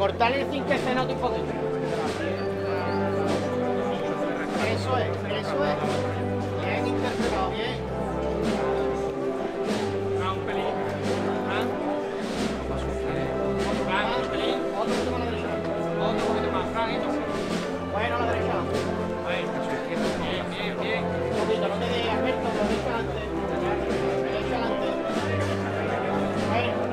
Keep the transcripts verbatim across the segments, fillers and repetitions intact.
recortar el zinc que se note un poquito. Eso es, eso es. Bien interpretado, bien. Ah, un pelín. Ah, otro pelín. Otro poquito más a la derecha. Otro poquito más. Ah, entonces. Bueno, a la derecha. Ahí. Bien, bien, bien. Un poquito, no te dejes, Alberto, lo dejes adelante. Derecha adelante. Bueno.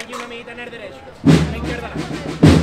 Allí una amiguita en el derecho, a la izquierda.